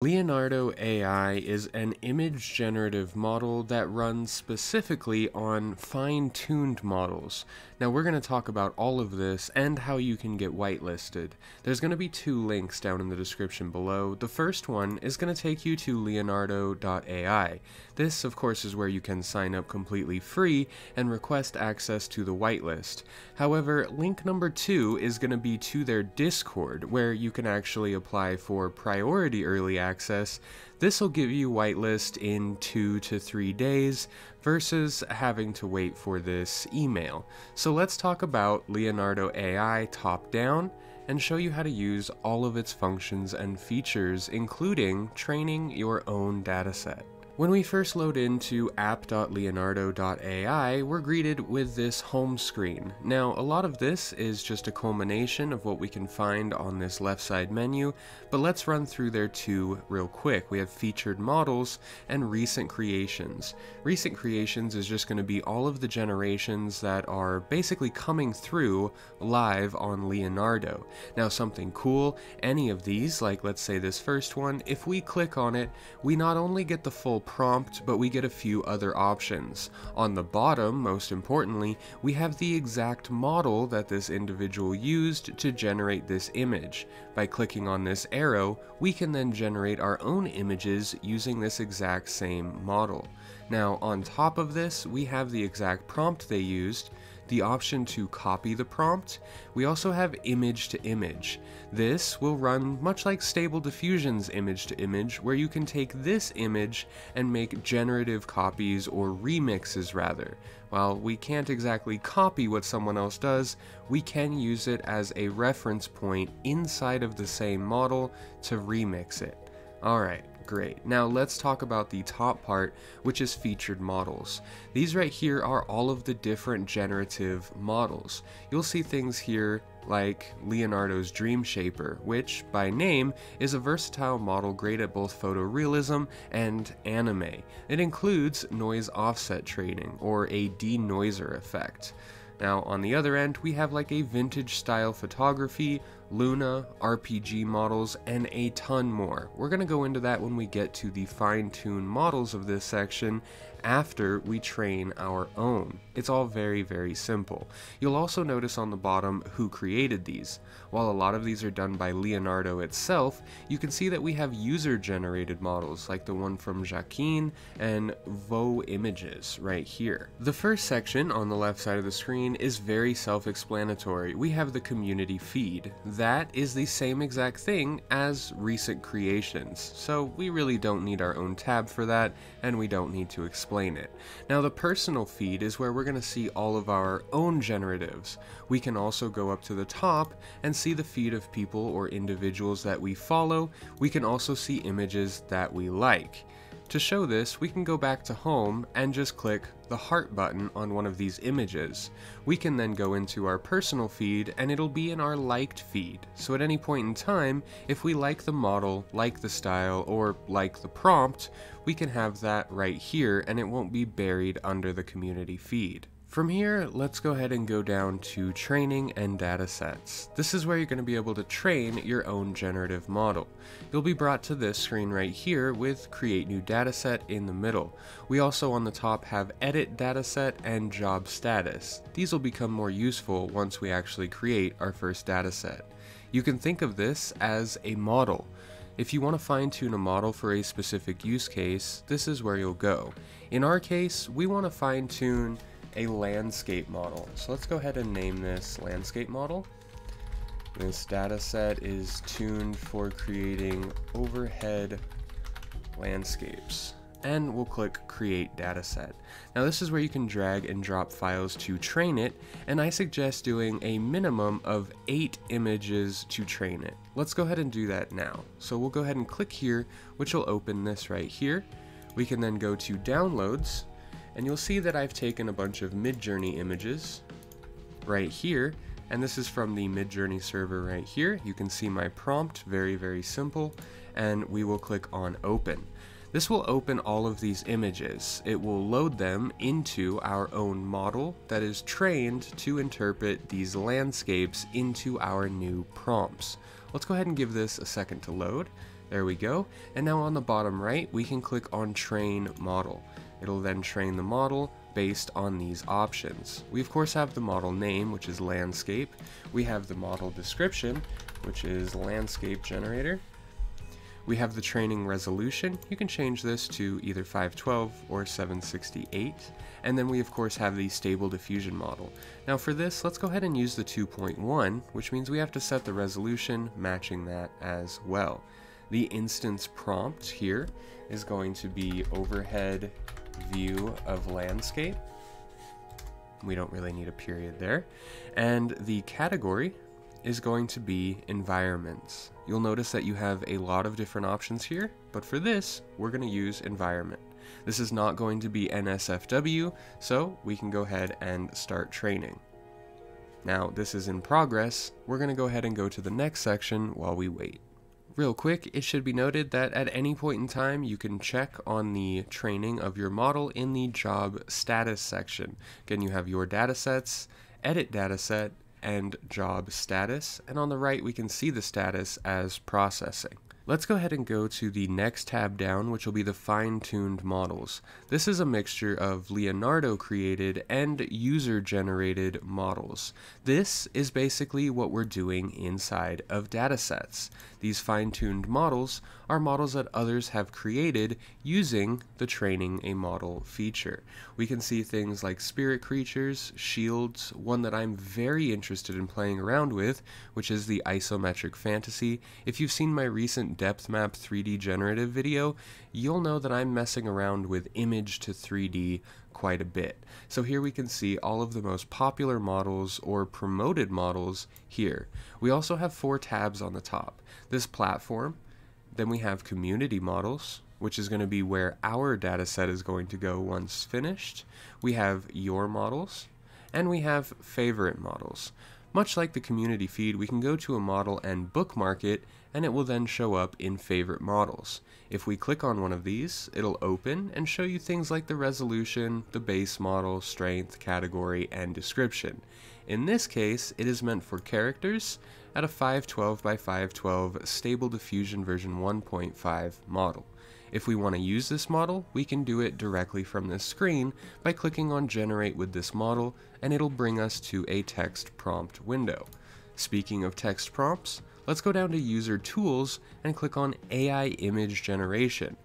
Leonardo AI is an image generative model that runs specifically on fine-tuned models. Now we're going to talk about all of this and how you can get whitelisted. There's going to be two links down in the description below. The first one is going to take you to Leonardo.ai. This, of course, is where you can sign up completely free and request access to the whitelist. However, link number two is going to be to their Discord, where you can actually apply for priority early access. This will give you whitelist in 2 to 3 days versus having to wait for this email. So let's talk about Leonardo AI top down and show you how to use all of its functions and features, including training your own dataset. When we first load into app.leonardo.ai, we're greeted with this home screen. Now, a lot of this is just a culmination of what we can find on this left side menu, but let's run through their two real quick. We have featured models and recent creations. Recent creations is just going to be all of the generations that are basically coming through live on Leonardo. Now, something cool, any of these, like let's say this first one, if we click on it, we not only get the full prompt, but we get a few other options. On the bottom, most importantly, we have the exact model that this individual used to generate this image. By clicking on this arrow, we can then generate our own images using this exact same model. Now, on top of this, we have the exact prompt they used, the option to copy the prompt. We also have image to image. This will run much like Stable Diffusion's image to image, where you can take this image and make generative copies or remixes rather. While we can't exactly copy what someone else does, we can use it as a reference point inside of the same model to remix it. Alright. Great. Now let's talk about the top part, which is featured models. These right here are all of the different generative models. You'll see things here like Leonardo's Dream Shaper, which by name is a versatile model great at both photorealism and anime. It includes noise offset trading, or a denoiser effect. Now on the other end, we have like a vintage style photography, Luna, RPG models, and a ton more. We're going to go into that when we get to the fine-tune models of this section after we train our own. It's all very, very simple. You'll also notice on the bottom who created these. While a lot of these are done by Leonardo itself, you can see that we have user-generated models like the one from Jacquin and Vo Images right here. The first section on the left side of the screen is very self-explanatory. We have the community feed. That is the same exact thing as recent creations, so we really don't need our own tab for that, and we don't need to explain it. Now the personal feed is where we're going to see all of our own generatives. We can also go up to the top and see the feed of people or individuals that we follow. We can also see images that we like. To show this, we can go back to home and just click the heart button on one of these images. We can then go into our personal feed and it'll be in our liked feed. So at any point in time, if we like the model, like the style, or like the prompt, we can have that right here and it won't be buried under the community feed. From here, let's go ahead and go down to training and datasets. This is where you're going to be able to train your own generative model. You'll be brought to this screen right here with create new dataset in the middle. We also on the top have edit dataset and job status. These will become more useful once we actually create our first dataset. You can think of this as a model. If you want to fine-tune a model for a specific use case, this is where you'll go. In our case, we want to fine-tune a landscape model. So let's go ahead and name this landscape model. This data set is tuned for creating overhead landscapes. And we'll click create dataset. Now this is where you can drag and drop files to train it, and I suggest doing a minimum of 8 images to train it. Let's go ahead and do that now. So we'll go ahead and click here, which will open this right here. We can then go to downloads, and you'll see that I've taken a bunch of MidJourney images right here, and this is from the MidJourney server right here. You can see my prompt, very, very simple, and we will click on open. This will open all of these images. It will load them into our own model that is trained to interpret these landscapes into our new prompts. Let's go ahead and give this a second to load. There we go. And now on the bottom right, we can click on train model. It'll then train the model based on these options. We of course have the model name, which is landscape. We have the model description, which is landscape generator. We have the training resolution. You can change this to either 512 or 768. And then we of course have the stable diffusion model. Now for this, let's go ahead and use the 2.1, which means we have to set the resolution matching that as well. The instance prompt here is going to be overhead view of landscape. We don't really need a period there. And the category is going to be environments. You'll notice that you have a lot of different options here, but for this, we're going to use environment. This is not going to be NSFW, so we can go ahead and start training. Now, this is in progress. We're going to go ahead and go to the next section while we wait. Real quick, it should be noted that at any point in time, you can check on the training of your model in the job status section. Again, you have your datasets, edit dataset, and job status, and on the right we can see the status as processing. Let's go ahead and go to the next tab down, which will be the fine-tuned models. This is a mixture of Leonardo created and user-generated models. This is basically what we're doing inside of datasets. These fine-tuned models are models that others have created using the training a model feature. We can see things like spirit creatures, shields, one that I'm very interested in playing around with, which is the isometric fantasy. If you've seen my recent depth map 3D generative video, you'll know that I'm messing around with image to 3D quite a bit. So here we can see all of the most popular models or promoted models here. We also have four tabs on the top. This platform, then we have community models, which is going to be where our data set is going to go once finished. We have your models, and we have favorite models. Much like the community feed, we can go to a model and bookmark it, and it will then show up in favorite models. If we click on one of these, it'll open and show you things like the resolution, the base model, strength, category, and description. In this case, it is meant for characters at a 512 by 512 Stable Diffusion version 1.5 model. If we want to use this model, we can do it directly from this screen by clicking on Generate with this model, and it'll bring us to a text prompt window. Speaking of text prompts, let's go down to User Tools and click on AI Image Generation.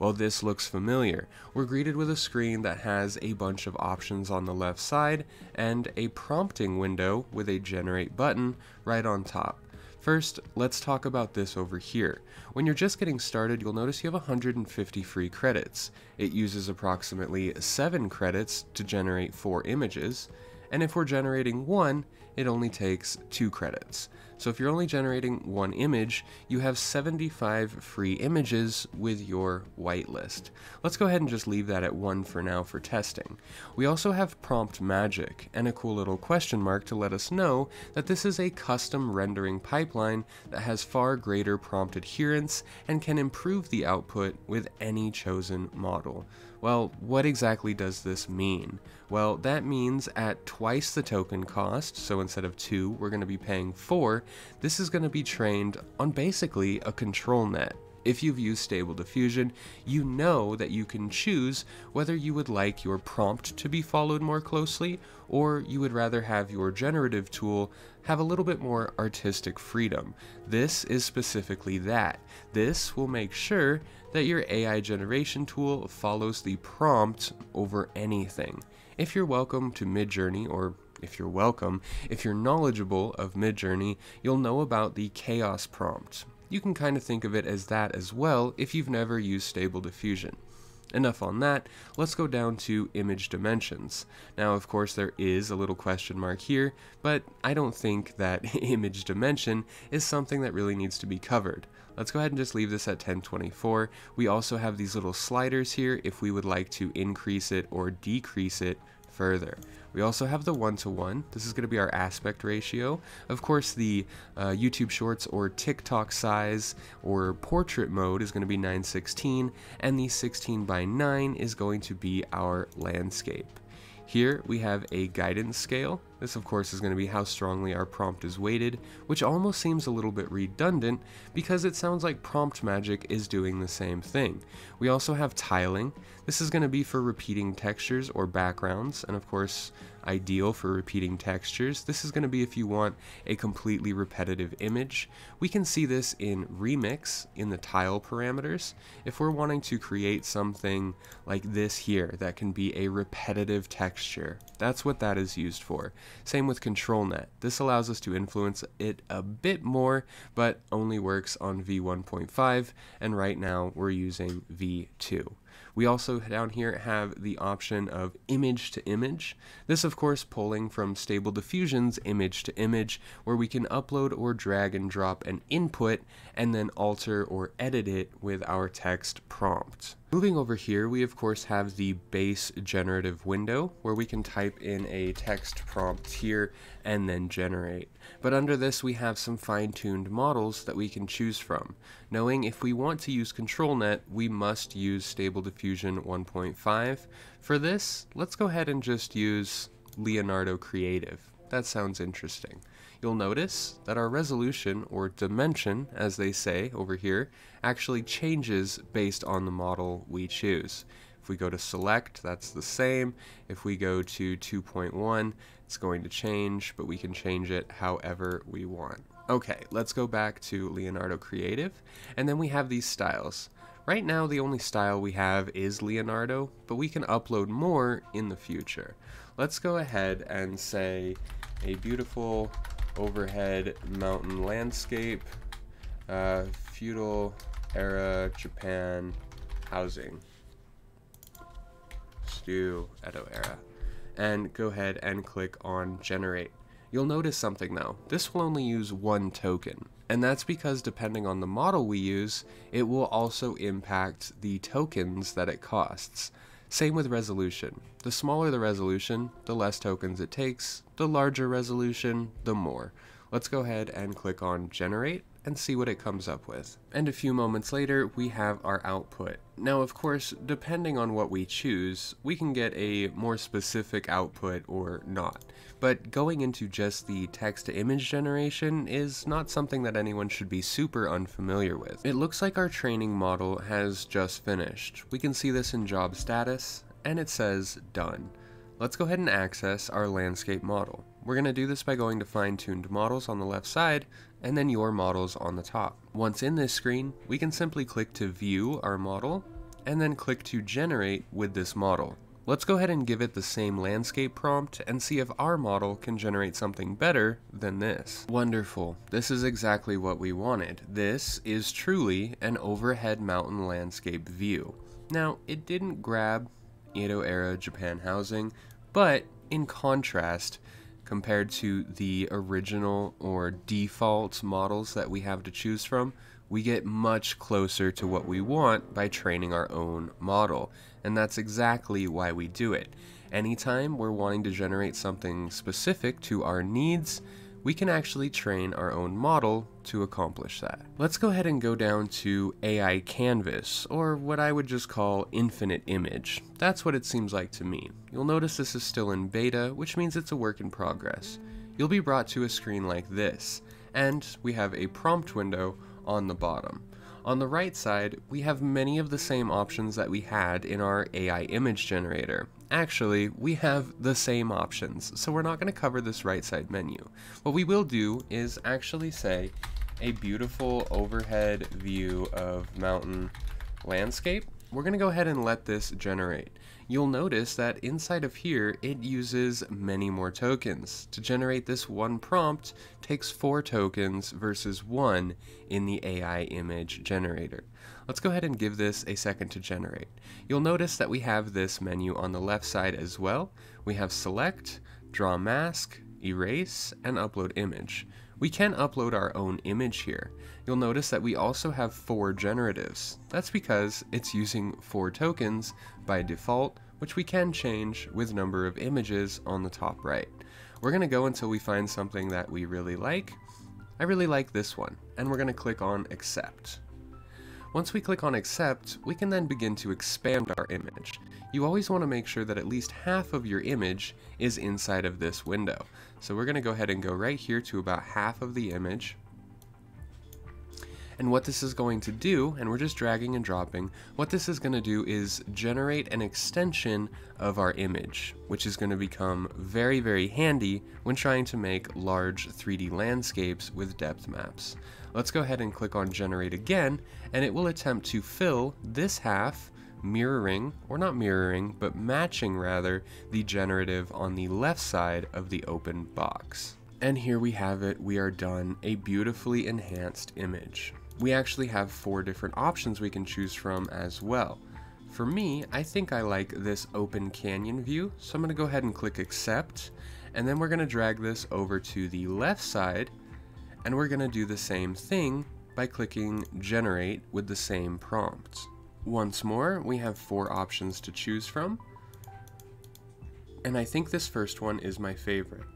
Well, this looks familiar. We're greeted with a screen that has a bunch of options on the left side and a prompting window with a Generate button right on top. First, let's talk about this over here. When you're just getting started, you'll notice you have 150 free credits. It uses approximately 7 credits to generate 4 images, and if we're generating one, it only takes 2 credits. So if you're only generating one image, you have 75 free images with your whitelist. Let's go ahead and just leave that at 1 for now for testing. We also have prompt magic and a cool little question mark to let us know that this is a custom rendering pipeline that has far greater prompt adherence and can improve the output with any chosen model. Well, what exactly does this mean? Well, that means at twice the token cost, so instead of 2, we're going to be paying 4, this is going to be trained on basically a control net. If you've used Stable Diffusion, you know that you can choose whether you would like your prompt to be followed more closely, or you would rather have your generative tool have a little bit more artistic freedom. This is specifically that. This will make sure that your AI generation tool follows the prompt over anything. If you're welcome to MidJourney, or if you're knowledgeable of MidJourney, you'll know about the chaos prompt. You can kind of think of it as that as well if you've never used Stable Diffusion. Enough on that, let's go down to image dimensions. Now of course there is a little question mark here, but I don't think that image dimension is something that really needs to be covered. Let's go ahead and just leave this at 1024. We also have these little sliders here if we would like to increase it or decrease it further. We also have the 1:1. This is going to be our aspect ratio. Of course, the YouTube Shorts or TikTok size or portrait mode is going to be 916, and the 16:9 is going to be our landscape. Here we have a guidance scale. This of course is going to be how strongly our prompt is weighted, which almost seems a little bit redundant because it sounds like prompt magic is doing the same thing. We also have tiling. This is going to be for repeating textures or backgrounds, and of course ideal for repeating textures. This is going to be if you want a completely repetitive image. We can see this in remix in the tile parameters. If we're wanting to create something like this here that can be a repetitive texture, that's what that is used for. Same with ControlNet. This allows us to influence it a bit more, but only works on V1.5, and right now we're using V2. We also down here have the option of image to image. This of course pulling from Stable Diffusion's image to image, where we can upload or drag and drop an input and then alter or edit it with our text prompt. Moving over here, we of course have the base generative window where we can type in a text prompt here and then generate. But under this, we have some fine-tuned models that we can choose from. Knowing if we want to use ControlNet, we must use Stable Diffusion 1.5. For this, let's go ahead and just use Leonardo Creative. That sounds interesting. You'll notice that our resolution, or dimension as they say over here, actually changes based on the model we choose. If we go to select, that's the same. If we go to 2.1, it's going to change, but we can change it however we want. Okay, let's go back to Leonardo Creative, and then we have these styles. Right now the only style we have is Leonardo, but we can upload more in the future. Let's go ahead and say a beautiful overhead mountain landscape, feudal era Japan housing. Let's do Edo Era. And go ahead and click on generate. You'll notice something though, this will only use one token. And that's because depending on the model we use, it will also impact the tokens that it costs. Same with resolution. The smaller the resolution, the less tokens it takes. The larger resolution, the more. Let's go ahead and click on generate and see what it comes up with. And a few moments later, we have our output. Now, of course, depending on what we choose, we can get a more specific output or not. But going into just the text-to-image generation is not something that anyone should be super unfamiliar with. It looks like our training model has just finished. We can see this in job status, and it says done. Let's go ahead and access our landscape model. We're going to do this by going to fine-tuned models on the left side, and then your models on the top. Once in this screen, we can simply click to view our model, and then click to generate with this model. Let's go ahead and give it the same landscape prompt and see if our model can generate something better than this. Wonderful. This is exactly what we wanted. This is truly an overhead mountain landscape view. Now, it didn't grab Edo era Japan housing, but in contrast, compared to the original or default models that we have to choose from, we get much closer to what we want by training our own model. And that's exactly why we do it. Anytime we're wanting to generate something specific to our needs, we can actually train our own model to accomplish that. Let's go ahead and go down to AI Canvas, or what I would just call infinite image. That's what it seems like to me. You'll notice this is still in beta, which means it's a work in progress. You'll be brought to a screen like this, and we have a prompt window on the bottom. On the right side, we have many of the same options that we had in our AI image generator. Actually, we have the same options, so we're not going to cover this right side menu. What we will do is actually say a beautiful overhead view of mountain landscape. We're going to go ahead and let this generate. You'll notice that inside of here, it uses many more tokens. To generate this one prompt takes 4 tokens versus 1 in the AI image generator. Let's go ahead and give this a second to generate. You'll notice that we have this menu on the left side as well. We have select, draw mask, erase, and upload image. We can upload our own image here. You'll notice that we also have 4 generatives. That's because it's using 4 tokens by default, which we can change with number of images on the top right. We're going to go until we find something that we really like. I really like this one, and we're going to click on accept. Once we click on accept, we can then begin to expand our image. You always want to make sure that at least half of your image is inside of this window. So we're going to go ahead and go right here to about half of the image. And what this is going to do, and we're just dragging and dropping, what this is going to do is generate an extension of our image, which is going to become very, very handy when trying to make large 3D landscapes with depth maps. Let's go ahead and click on generate again, and it will attempt to fill this half, mirroring, or not mirroring, but matching rather, the generative on the left side of the open box. And here we have it, we are done, a beautifully enhanced image. We actually have 4 different options we can choose from as well. For me, I think I like this open canyon view, so I'm going to go ahead and click accept, and then we're going to drag this over to the left side, and we're going to do the same thing by clicking generate with the same prompt. Once more, we have 4 options to choose from, and I think this first one is my favorite.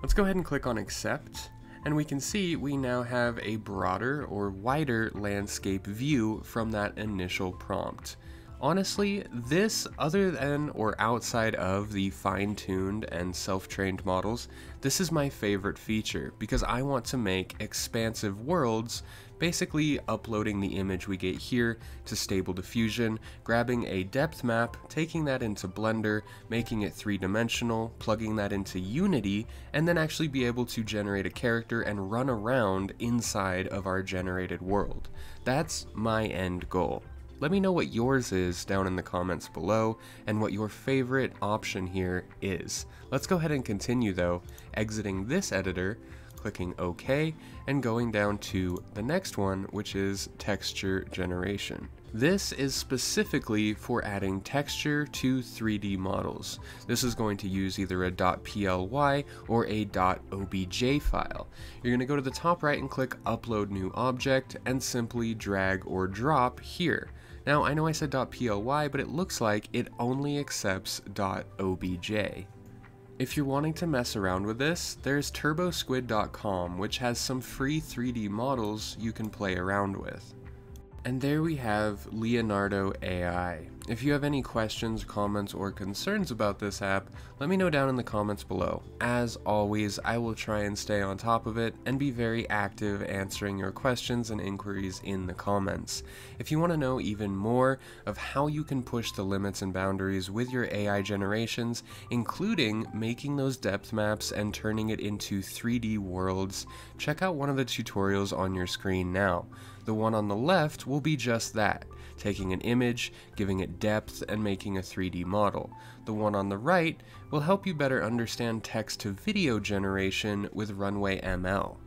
Let's go ahead and click on accept, and we can see we now have a broader or wider landscape view from that initial prompt. Honestly, this, other than or outside of the fine-tuned and self-trained models, this is my favorite feature because I want to make expansive worlds, basically uploading the image we get here to Stable Diffusion, grabbing a depth map, taking that into Blender, making it 3-dimensional, plugging that into Unity, and then actually be able to generate a character and run around inside of our generated world. That's my end goal. Let me know what yours is down in the comments below and what your favorite option here is. Let's go ahead and continue though, exiting this editor, clicking OK, and going down to the next one, which is texture generation. This is specifically for adding texture to 3D models. This is going to use either a .ply or a .obj file. You're going to go to the top right and click Upload New Object and simply drag or drop here. Now, I know I said .ply, but it looks like it only accepts .obj. If you're wanting to mess around with this, there's turbosquid.com, which has some free 3D models you can play around with. And there we have Leonardo AI. If you have any questions, comments, or concerns about this app, let me know down in the comments below. As always, I will try and stay on top of it and be very active answering your questions and inquiries in the comments. If you want to know even more of how you can push the limits and boundaries with your AI generations, including making those depth maps and turning it into 3D worlds, check out one of the tutorials on your screen now. The one on the left will be just that, taking an image, giving it depth, and making a 3D model. The one on the right will help you better understand text-to-video generation with Runway ML.